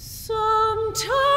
Sometimes